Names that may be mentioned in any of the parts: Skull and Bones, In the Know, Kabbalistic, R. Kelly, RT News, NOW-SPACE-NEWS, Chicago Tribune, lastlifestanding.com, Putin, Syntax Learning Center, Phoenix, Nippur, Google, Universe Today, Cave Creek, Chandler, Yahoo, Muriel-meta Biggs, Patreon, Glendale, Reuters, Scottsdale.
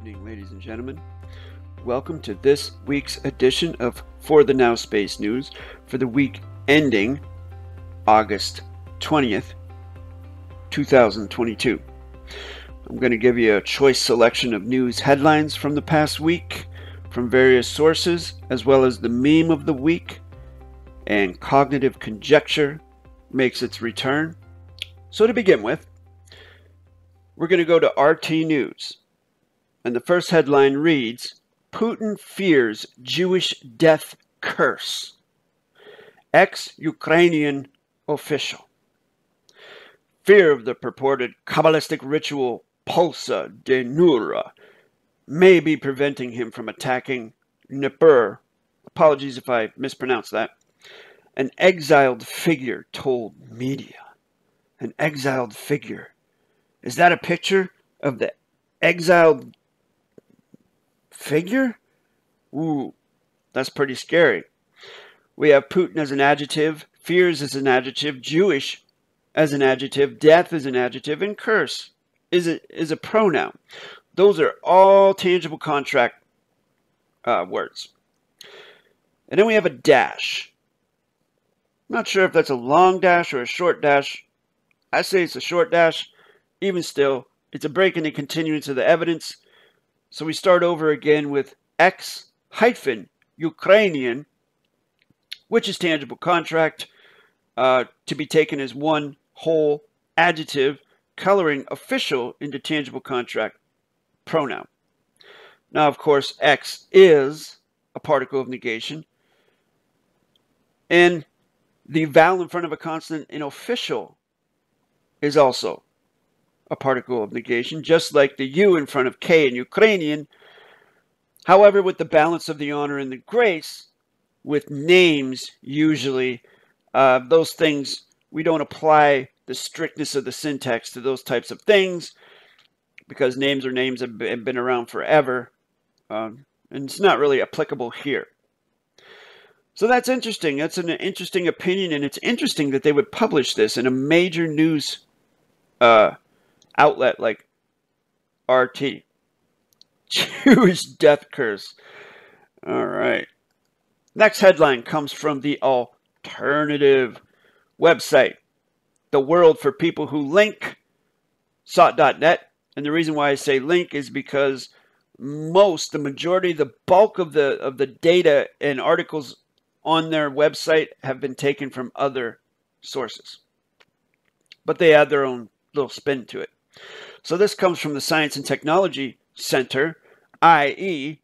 evening, ladies and gentlemen. Welcome to this week's edition of For the Now Space News for the week ending August 20th, 2022. I'm going to give you a choice selection of news headlines from the past week from various sources, as well as the meme of the week, and cognitive conjecture makes its return. So to begin with, we're going to go to RT News, and the first headline reads, Putin fears Jewish death curse. Ex-Ukrainian official. Fear of the purported Kabbalistic ritual pulsa de nura may be preventing him from attacking Nippur. Apologies if I mispronounce that. An exiled figure told media. An exiled figure. Is that a picture of the exiled figure? Ooh, that's pretty scary. We have Putin as an adjective, fears as an adjective, Jewish as an adjective, death as an adjective, and curse is a pronoun. Those are all tangible contract words. And then we have a dash. I'm not sure if that's a long dash or a short dash. I say it's a short dash. Even still, it's a break in the continuance of the evidence. So we start over again with ex-Ukrainian, which is tangible contract, to be taken as one whole adjective, coloring official into tangible contract pronoun. Now, of course, ex is a particle of negation, and the vowel in front of a consonant in official is also a particle of negation, just like the U in front of K in Ukrainian. However, with the balance of the honor and the grace, with names usually, those things, we don't apply the strictness of the syntax to those types of things because names are names and have been around forever. And it's not really applicable here. So that's interesting. That's an interesting opinion, and it's interesting that they would publish this in a major news outlet like RT. Jewish death curse. All right. Next headline comes from the alternative website, The World for People Who Link, SOT.net. And the reason why I say link is because most, the majority, the bulk of the data and articles on their website have been taken from other sources. But they add their own little spin to it. So this comes from the Science and Technology Center, i.e.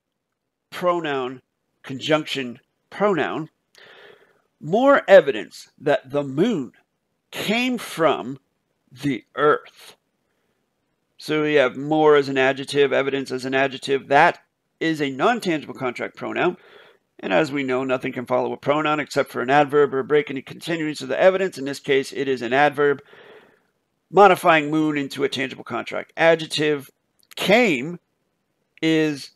pronoun, conjunction, pronoun. More evidence that the moon came from the earth. So we have more as an adjective, evidence as an adjective. That is a non-tangible contract pronoun. And as we know, nothing can follow a pronoun except for an adverb or a break in the continuance of the evidence. In this case, it is an adverb. Modifying moon into a tangible contract adjective. Came is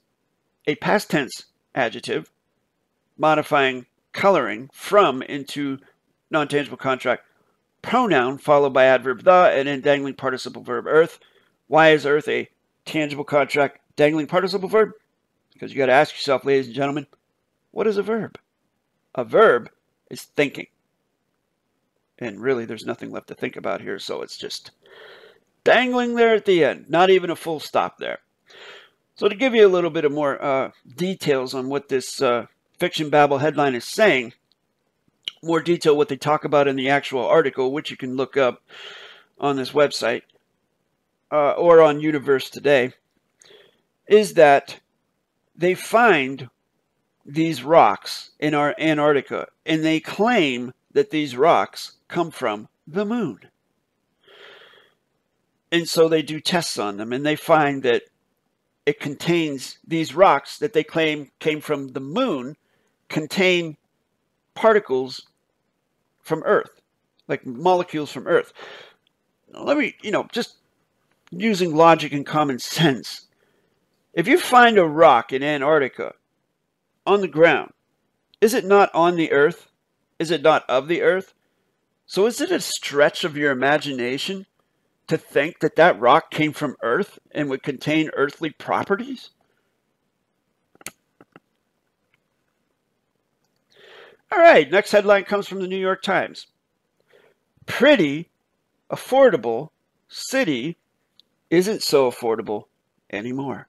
a past tense adjective, modifying coloring from into non-tangible contract pronoun, followed by adverb the, and then dangling participle verb earth. Why is earth a tangible contract dangling participle verb? Because you got to ask yourself, ladies and gentlemen, what is a verb? A verb is thinking. And really, there's nothing left to think about here, so it's just dangling there at the end. Not even a full stop there. So to give you a little bit of more details on what this Fiction Babble headline is saying, more detail what they talk about in the actual article, which you can look up on this website or on Universe Today, is that they find these rocks in our Antarctica, and they claim that these rocks come from the moon. And so they do tests on them, and they find that it contains, these rocks that they claim came from the moon contain particles from Earth, like molecules from Earth. Let me, just using logic and common sense. If you find a rock in Antarctica on the ground, is it not on the Earth? Is it not of the Earth? So is it a stretch of your imagination to think that that rock came from Earth and would contain earthly properties? All right, next headline comes from the New York Times. Pretty, affordable city isn't so affordable anymore.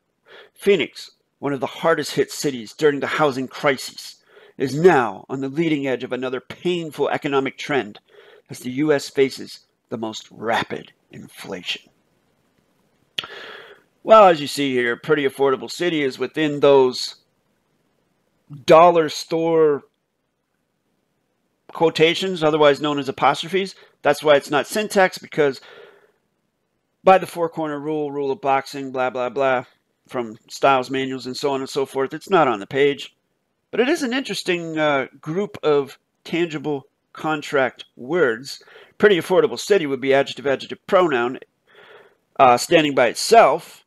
Phoenix, one of the hardest hit cities during the housing crisis, is now on the leading edge of another painful economic trend as the U.S. faces the most rapid inflation. Well, as you see here, pretty affordable city is within those dollar store quotations, otherwise known as apostrophes. That's why it's not syntax, because by the four-corner rule, rule of boxing, blah, blah, blah, from styles manuals and so on and so forth, it's not on the page. But it is an interesting group of tangible contract words. Pretty affordable city would be adjective, adjective, pronoun, standing by itself.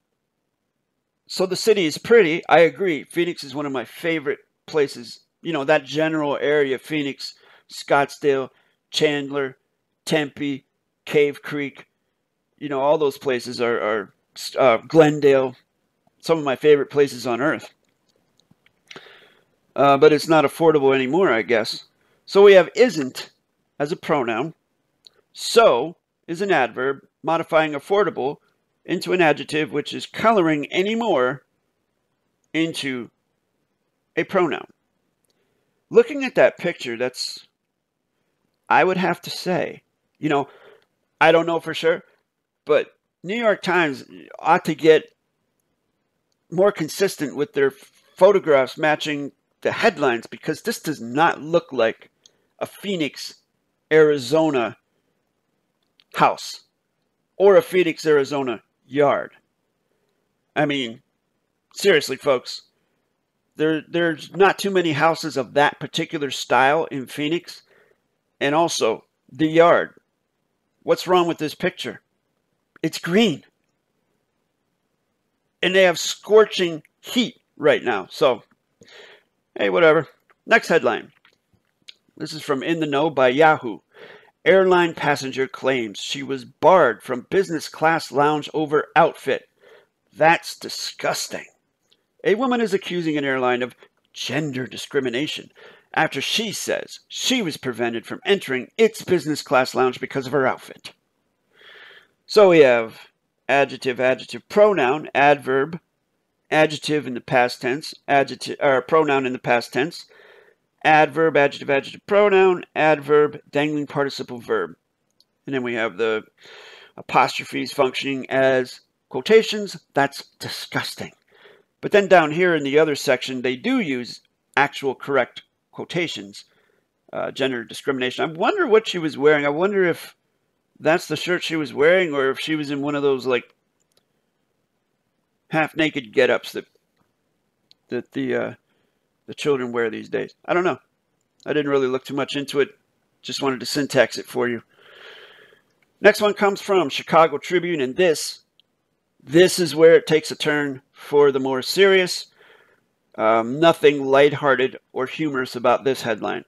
So the city is pretty. I agree. Phoenix is one of my favorite places. You know, that general area, Phoenix, Scottsdale, Chandler, Tempe, Cave Creek, you know, all those places are Glendale, some of my favorite places on earth. But it's not affordable anymore, I guess. So we have isn't as a pronoun. So is an adverb, modifying affordable into an adjective, which is coloring anymore into a pronoun. Looking at that picture, that's, I would have to say, you know, I don't know for sure, but New York Times ought to get more consistent with their photographs matching the headlines, because this does not look like a Phoenix, Arizona house or a Phoenix, Arizona yard. I mean, seriously, folks, there's not too many houses of that particular style in Phoenix. And also the yard. What's wrong with this picture? It's green. And they have scorching heat right now. So, hey, whatever. Next headline. This is from In the Know by Yahoo. Airline passenger claims she was barred from business class lounge over outfit. That's disgusting. A woman is accusing an airline of gender discrimination after she says she was prevented from entering its business class lounge because of her outfit. So we have adjective, adjective, pronoun, adverb, adjective in the past tense, adjective, or pronoun in the past tense, adverb, adjective, adjective, pronoun, adverb, dangling participle verb. And then we have the apostrophes functioning as quotations. That's disgusting. But then down here in the other section, they do use actual correct quotations, gender discrimination. I wonder what she was wearing. I wonder if that's the shirt she was wearing, or if she was in one of those like half-naked get-ups that the children wear these days. I don't know. I didn't really look too much into it. Just wanted to syntax it for you. Next one comes from Chicago Tribune, and this is where it takes a turn for the more serious. Nothing lighthearted or humorous about this headline.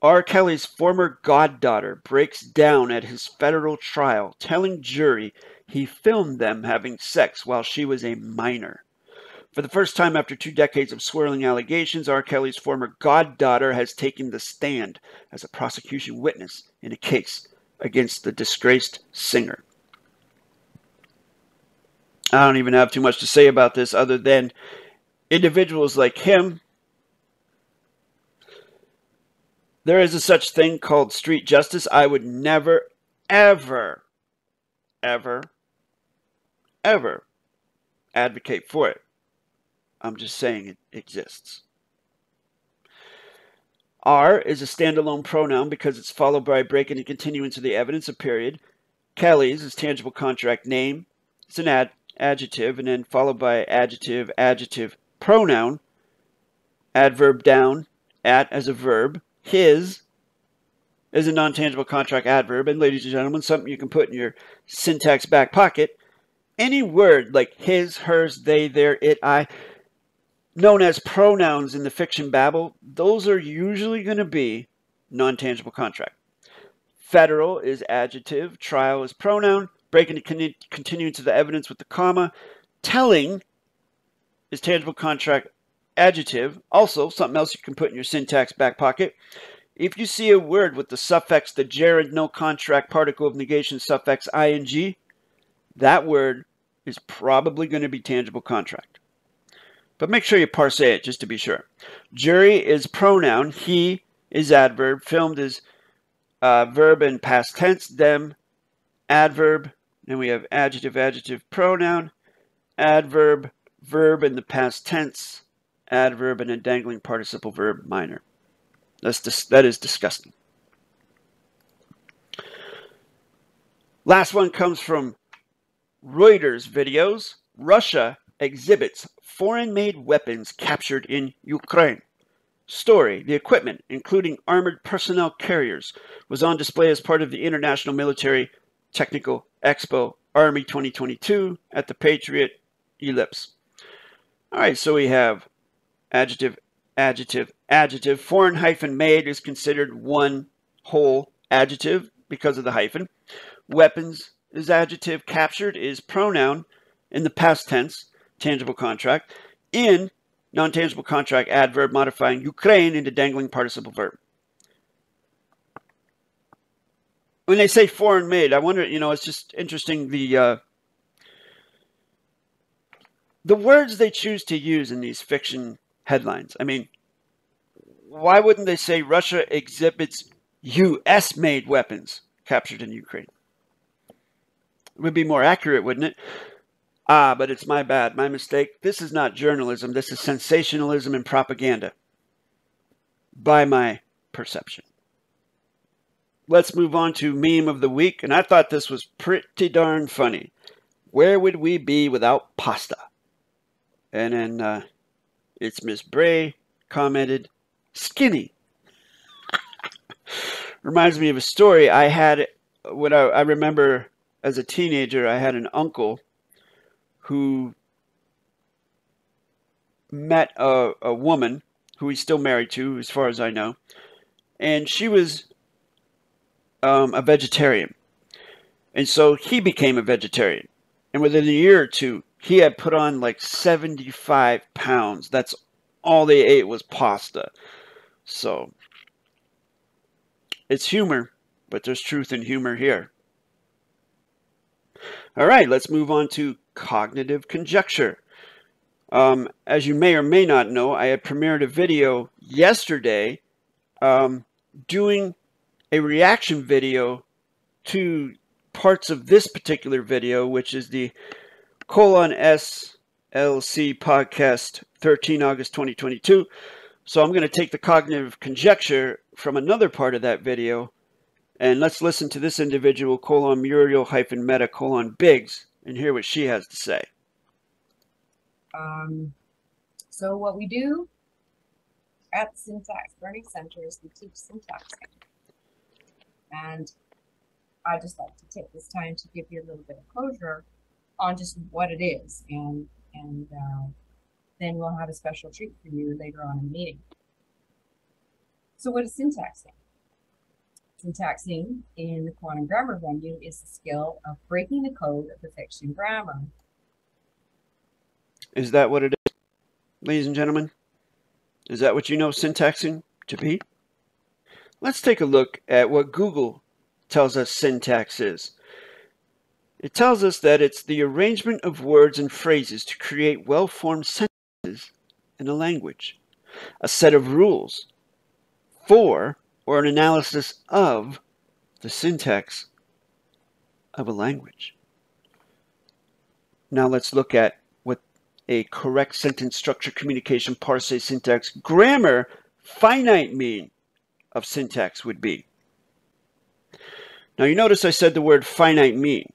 R. Kelly's former goddaughter breaks down at his federal trial, telling jury he filmed them having sex while she was a minor. For the first time after 2 decades of swirling allegations, R. Kelly's former goddaughter has taken the stand as a prosecution witness in a case against the disgraced singer. I don't even have too much to say about this other than individuals like him. There is a such thing called street justice. I would never, ever, ever, ever advocate for it. I'm just saying it exists. R is a standalone pronoun because it's followed by a break and a continuance of the evidence, a period. Kelly's is tangible contract name. It's an adjective, and then followed by adjective, adjective, pronoun, adverb down, at as a verb. His is a non-tangible contract adverb. And ladies and gentlemen, something you can put in your syntax back pocket. Any word like his, hers, they, their, it, I, known as pronouns in the fiction babble, those are usually going to be non-tangible contract. Federal is adjective, trial is pronoun, breaking and continuing to the evidence with the comma. Telling is tangible contract adjective. Also, something else you can put in your syntax back pocket. If you see a word with the suffix, the gerund, no contract, particle of negation, suffix, ing, that word is probably going to be tangible contract. But make sure you parse it just to be sure. Jury is pronoun. He is adverb. Filmed is verb in past tense. Them, adverb. Then we have adjective, adjective, pronoun. Adverb, verb in the past tense. Adverb and a dangling participle verb minor. That is disgusting. Last one comes from Reuters videos. Russia exhibits foreign-made weapons captured in Ukraine. Story: the equipment, including armored personnel carriers, was on display as part of the International Military Technical Expo Army 2022 at the Patriot Ellipse. All right, so we have adjective, adjective, adjective. Foreign hyphen made is considered one whole adjective because of the hyphen. Weapons is adjective. Captured is pronoun in the past tense, tangible contract. In, non-tangible contract, adverb, modifying Ukraine into dangling participle verb. When they say foreign made, I wonder, you know, it's just interesting the words they choose to use in these fiction headlines. I mean, why wouldn't they say Russia exhibits U.S.-made weapons captured in Ukraine? It would be more accurate, wouldn't it? Ah, but it's my bad, my mistake. This is not journalism. This is sensationalism and propaganda, by my perception. Let's move on to meme of the week, and I thought this was pretty darn funny. Where would we be without pasta? And then it's Miss Bray commented, skinny. Reminds me of a story I had when I remember as a teenager. I had an uncle who met a woman who he's still married to, as far as I know, and she was a vegetarian. And so he became a vegetarian. And within a year or two, he had put on like 75 pounds. That's all they ate was pasta. So it's humor, but there's truth in humor here. All right, let's move on to cognitive conjecture. As you may or may not know, I had premiered a video yesterday doing a reaction video to parts of this particular video, which is the Colon SLC podcast 13 August 2022. So I'm going to take the cognitive conjecture from another part of that video, and let's listen to this individual, colon Muriel-meta Biggs, and hear what she has to say. So what we do at Syntax Learning Center is we teach syntax. And I just like to take this time to give you a little bit of closure on just what it is, and then we'll have a special treat for you later on in the meeting. So what is syntaxing? Syntaxing in the quantum grammar venue is the skill of breaking the code of the fiction grammar. Is that what it is, ladies and gentlemen? Is that what you know syntaxing to be? Let's take a look at what Google tells us syntax is. It tells us that it's the arrangement of words and phrases to create well-formed sentences in a language, a set of rules for or an analysis of the syntax of a language. Now let's look at what a correct sentence structure, communication, parse, syntax, grammar, finite mean of syntax would be. Now you notice I said the word finite mean.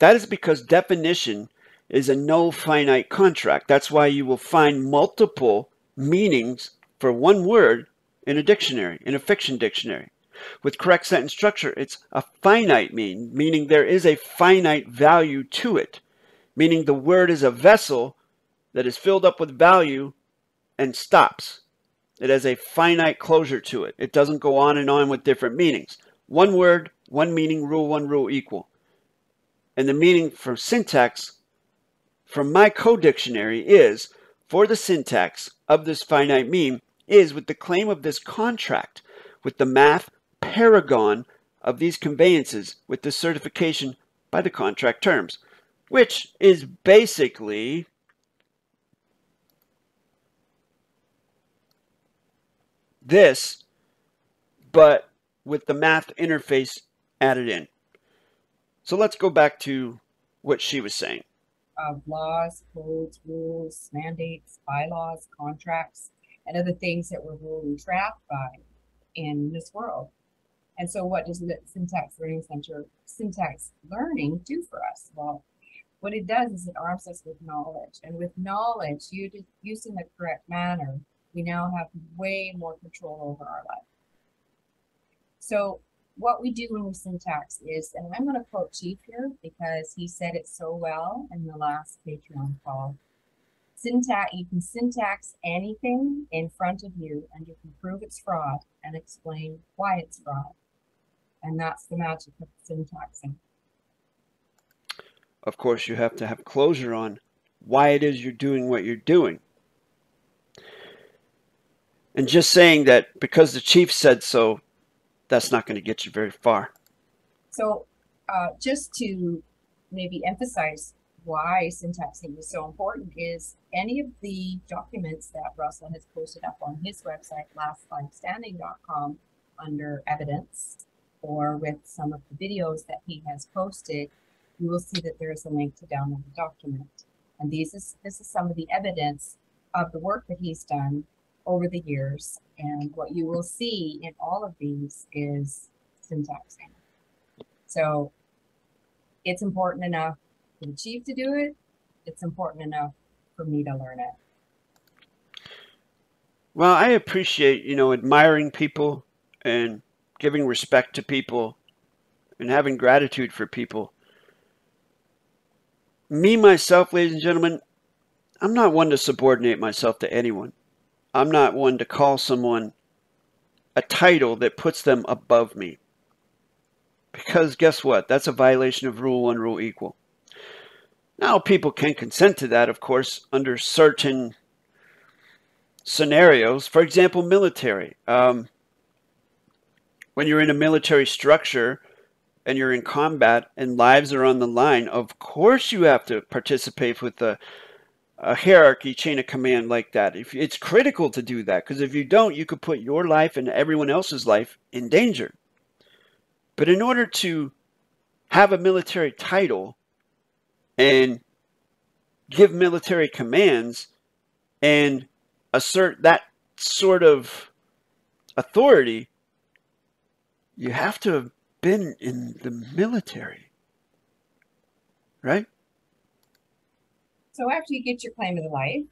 That is because definition is a no finite contract. That's why you will find multiple meanings for one word in a dictionary, in a fiction dictionary. With correct sentence structure, it's a finite mean, meaning there is a finite value to it, meaning the word is a vessel that is filled up with value and stops. It has a finite closure to it. It doesn't go on and on with different meanings. One word, one meaning, rule, one rule, equal. And the meaning for syntax from my co-dictionary is, for the syntax of this finite meme is with the claim of this contract, with the math paragon of these conveyances, with the certification by the contract terms, which is basically this, but with the math interface added in. So let's go back to what she was saying. Laws, codes, rules, mandates, bylaws, contracts, and other things that we're ruled and trapped by in this world. And so what does the Syntax Learning Center do for us? Well, what it does is it arms us with knowledge. And with knowledge, used in the correct manner, we now have way more control over our life. So what we do when we syntax is, and I'm going to quote Chief here because he said it so well in the last Patreon call. Syntax, you can syntax anything in front of you and you can prove it's fraud and explain why it's fraud. And that's the magic of syntaxing. Of course, you have to have closure on why it is you're doing what you're doing. And just saying that because the Chief said so, that's not going to get you very far. So just to maybe emphasize why syntaxing is so important is any of the documents that Russell has posted up on his website, lastlifestanding.com, under evidence, or with some of the videos that he has posted, you will see that there is a link to download the document. And this is some of the evidence of the work that he's done over the years, and what you will see in all of these is syntaxing. So it's important enough for the Chief to do it, it's important enough for me to learn it. Well, I appreciate, you know, admiring people and giving respect to people and having gratitude for people. Me, myself, ladies and gentlemen, I'm not one to subordinate myself to anyone. I'm not one to call someone a title that puts them above me. Because guess what? That's a violation of rule one, rule equal. Now, people can consent to that, of course, under certain scenarios. For example, military. When you're in a military structure and you're in combat and lives are on the line, of course you have to participate with a hierarchy, chain of command like that. If it's critical to do that, because if you don't, you could put your life and everyone else's life in danger. But in order to have a military title and give military commands and assert that sort of authority, you have to have been in the military, right? So after you get your claim of the life,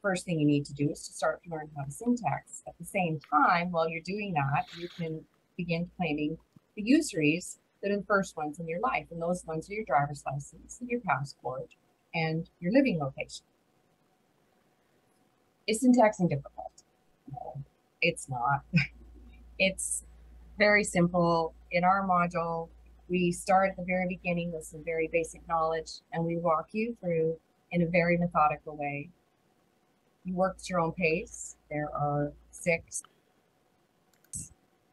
first thing you need to do is to start to learn how to syntax. At the same time, while you're doing that, you can begin claiming the usuries that are the first ones in your life. And those ones are your driver's license, your passport, and your living location. Is syntaxing difficult? No, it's not. It's very simple. In our module, we start at the very beginning with some very basic knowledge, and we walk you through in a very methodical way. You work at your own pace. There are 6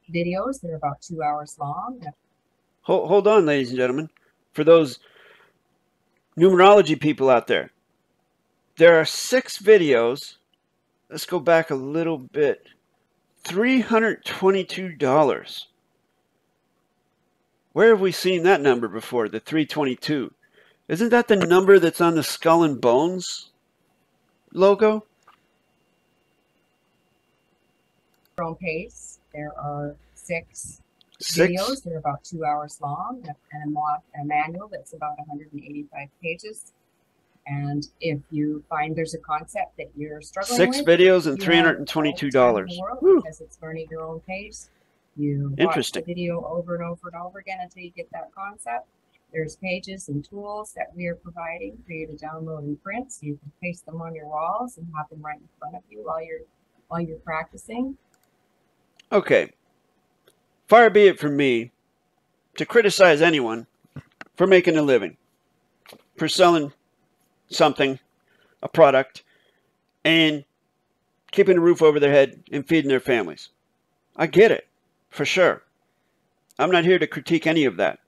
videos. They're about 2 hours long. Hold on, ladies and gentlemen. For those numerology people out there, there are 6 videos. Let's go back a little bit. $322. Where have we seen that number before, the 322? Isn't that the number that's on the Skull and Bones logo? Your own pace. There are 6 videos. They're about 2 hours long, and a manual that's about 185 pages. And if you find there's a concept that you're struggling with, videos and $322. Because it's learning your own pace. You watch the video over and over and over again until you get that concept. There's pages and tools that we are providing for you to download and print, so you can paste them on your walls and have them right in front of you while you're practicing. Okay. Far be it from me to criticize anyone for making a living. for selling something, a product, and keeping a roof over their head and feeding their families. I get it, for sure. I'm not here to critique any of that.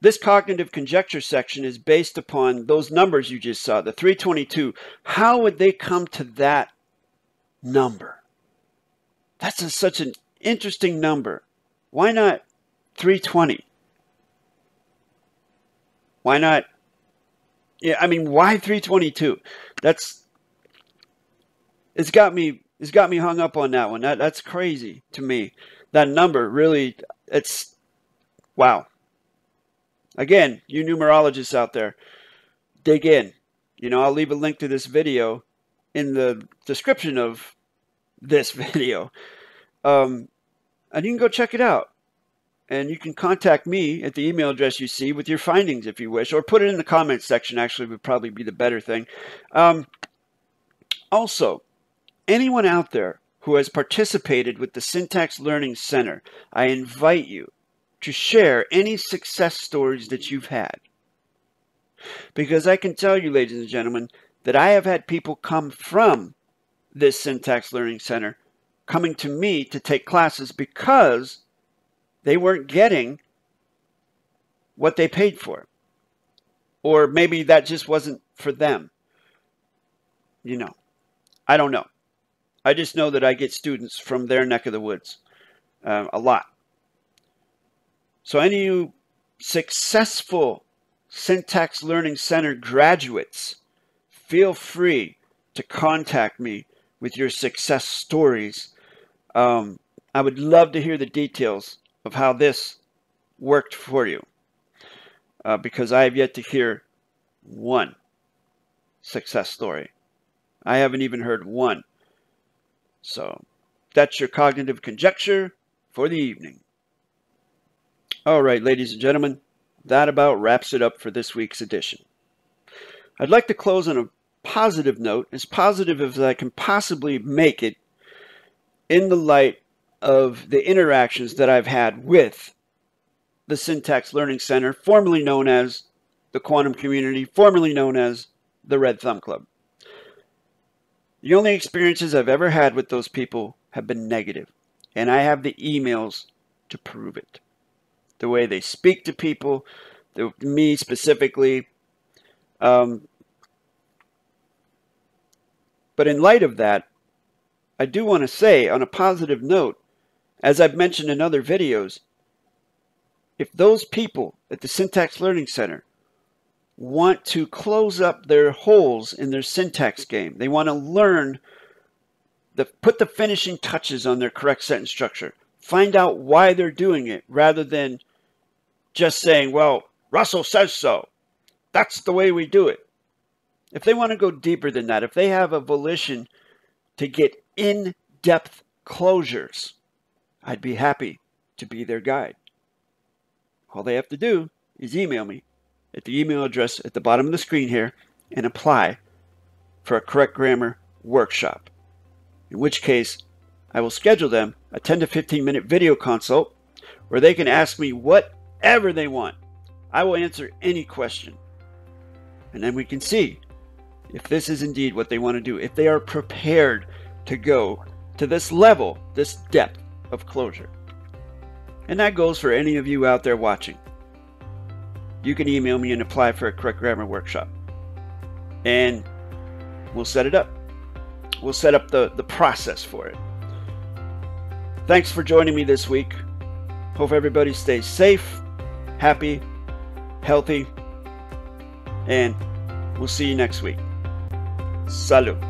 This cognitive conjecture section is based upon those numbers you just saw, the 322. How would they come to that number? That's such an interesting number. Why not 320? Why not? Yeah, I mean, why 322? It's got me hung up on that one. That's crazy to me. That number really, it's wow. Again, you numerologists out there, dig in. You know, I'll leave a link to this video in the description of this video. And you can go check it out. And you can contact me at the email address you see with your findings if you wish, or put it in the comments section, actually, would probably be the better thing. Also, anyone out there who has participated with the Syntax Learning Center, I invite you to share any success stories that you've had. Because I can tell you, ladies and gentlemen, that I have had people come from this Syntax Learning Center coming to me to take classes because they weren't getting what they paid for. Or maybe that just wasn't for them. You know, I don't know. I just know that I get students from their neck of the woods a lot. So any of you successful Syntax Learning Center graduates, feel free to contact me with your success stories. I would love to hear the details of how this worked for you, because I have yet to hear one success story. I haven't even heard one. So that's your cognitive conjecture for the evening. All right, ladies and gentlemen, that about wraps it up for this week's edition. I'd like to close on a positive note, as positive as I can possibly make it, in the light of the interactions that I've had with the Syntax Learning Center, formerly known as the Quantum Community, formerly known as the Red Thumb Club. The only experiences I've ever had with those people have been negative, and I have the emails to prove it. The way they speak to people, me specifically. But in light of that, I do want to say, on a positive note, as I've mentioned in other videos, if those people at the Syntax Learning Center want to close up their holes in their syntax game, they want to learn, put the finishing touches on their correct sentence structure, find out why they're doing it, rather than just saying, well, Russell says so, that's the way we do it. If they want to go deeper than that, if they have a volition to get in-depth closures, I'd be happy to be their guide. All they have to do is email me at the email address at the bottom of the screen here and apply for a correct grammar workshop, in which case I will schedule them a 10 to 15 minute video consult where they can ask me whatever they want. I will answer any question, and then we can see if this is indeed what they want to do, if they are prepared to go to this level, this depth of closure. And that goes for any of you out there watching. You can email me and apply for a correct grammar workshop, and we'll set it up. We'll set up the process for it. Thanks for joining me this week. Hope everybody stays safe, happy, healthy, and we'll see you next week. Salud.